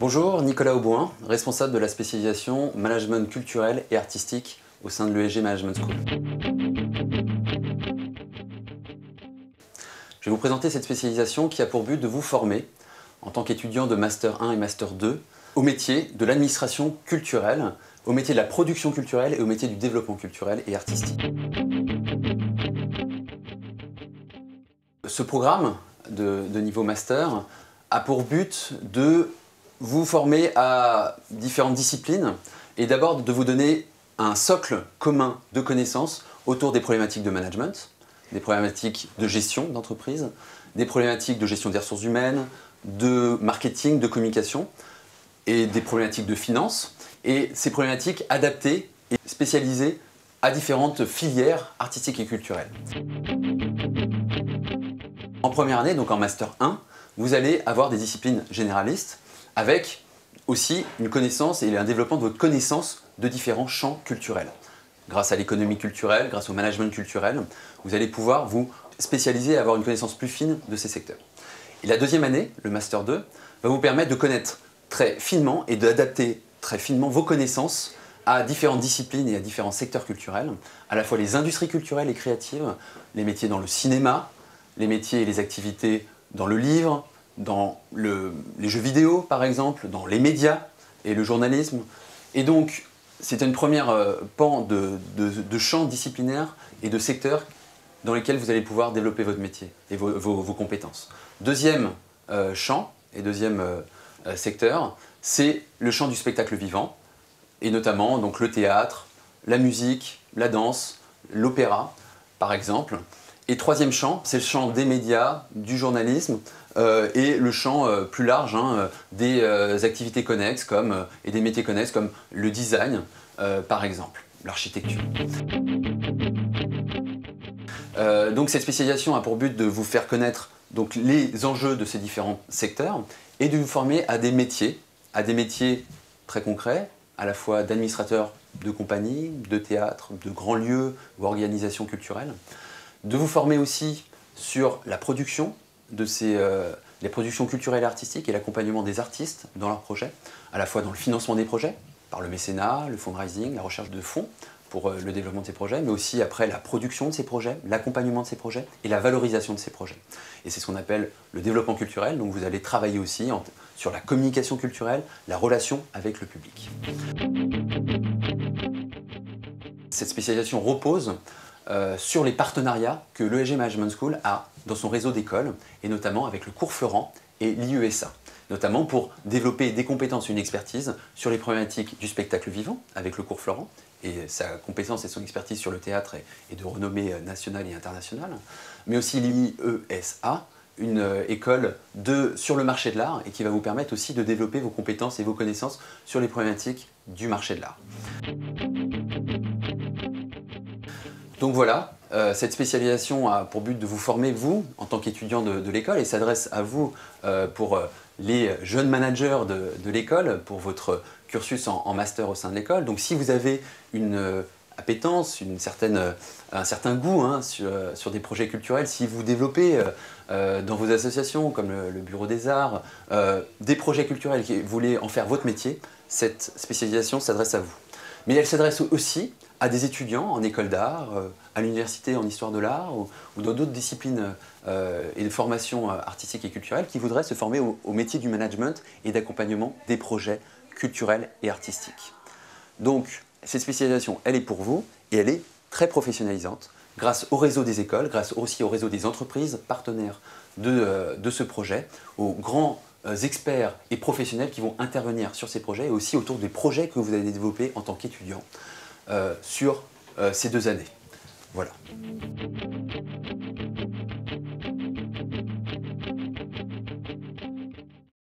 Bonjour, Nicolas Aubouin, responsable de la spécialisation Management culturel et artistique au sein de l'ESG Management School. Je vais vous présenter cette spécialisation qui a pour but de vous former en tant qu'étudiant de Master 1 et Master 2 au métier de l'administration culturelle, au métier de la production culturelle et au métier du développement culturel et artistique. Ce programme de niveau Master a pour but de vous former à différentes disciplines et d'abord de vous donner un socle commun de connaissances autour des problématiques de management, des problématiques de gestion d'entreprise, des problématiques de gestion des ressources humaines, de marketing, de communication et des problématiques de finance. Et ces problématiques adaptées et spécialisées à différentes filières artistiques et culturelles. En première année, donc en Master 1, vous allez avoir des disciplines généralistes avec aussi une connaissance et un développement de votre connaissance de différents champs culturels. Grâce à l'économie culturelle, grâce au management culturel, vous allez pouvoir vous spécialiser et avoir une connaissance plus fine de ces secteurs. Et la deuxième année, le Master 2, va vous permettre de connaître très finement et d'adapter très finement vos connaissances à différentes disciplines et à différents secteurs culturels, à la fois les industries culturelles et créatives, les métiers dans le cinéma, les métiers et les activités dans le livre, dans les jeux vidéo par exemple, dans les médias et le journalisme. Et donc, c'est une première pan de champs disciplinaires et de secteurs dans lesquels vous allez pouvoir développer votre métier et vos compétences. Deuxième champ et deuxième secteur, c'est le champ du spectacle vivant, et notamment donc, le théâtre, la musique, la danse, l'opéra par exemple. Et troisième champ, c'est le champ des médias, du journalisme et le champ plus large des activités connexes comme, et des métiers connexes comme le design, par exemple, l'architecture. Donc cette spécialisation a pour but de vous faire connaître donc, les enjeux de ces différents secteurs et de vous former à des métiers très concrets, à la fois d'administrateurs de compagnies, de théâtres, de grands lieux ou organisations culturelles, de vous former aussi sur la production de les productions culturelles et artistiques et l'accompagnement des artistes dans leurs projets, à la fois dans le financement des projets, par le mécénat, le fundraising, la recherche de fonds pour le développement de ces projets, mais aussi après la production de ces projets, l'accompagnement de ces projets et la valorisation de ces projets. Et c'est ce qu'on appelle le développement culturel, donc vous allez travailler aussi sur la communication culturelle, la relation avec le public. Cette spécialisation repose sur les partenariats que l'ESG Management School a dans son réseau d'écoles, et notamment avec le cours Florent et l'IUSA, notamment pour développer des compétences et une expertise sur les problématiques du spectacle vivant avec le cours Florent, et sa compétence et son expertise sur le théâtre est de renommée nationale et internationale, mais aussi l'IESA, une école sur le marché de l'art, et qui va vous permettre aussi de développer vos compétences et vos connaissances sur les problématiques du marché de l'art. Donc voilà, cette spécialisation a pour but de vous former, vous, en tant qu'étudiant de l'école, et s'adresse à vous pour les jeunes managers de l'école, pour votre cursus en master au sein de l'école. Donc si vous avez une appétence, un certain goût sur des projets culturels, si vous développez dans vos associations, comme le Bureau des Arts, des projets culturels et vous voulez en faire votre métier, cette spécialisation s'adresse à vous. Mais elle s'adresse aussi à des étudiants en école d'art, à l'université en histoire de l'art ou dans d'autres disciplines et de formation artistique et culturelle qui voudraient se former au métier du management et d'accompagnement des projets culturels et artistiques. Donc cette spécialisation, elle est pour vous et elle est très professionnalisante grâce au réseau des écoles, grâce aussi au réseau des entreprises partenaires de ce projet, aux grands experts et professionnels qui vont intervenir sur ces projets et aussi autour des projets que vous allez développer en tant qu'étudiant. Sur ces 2 années. Voilà.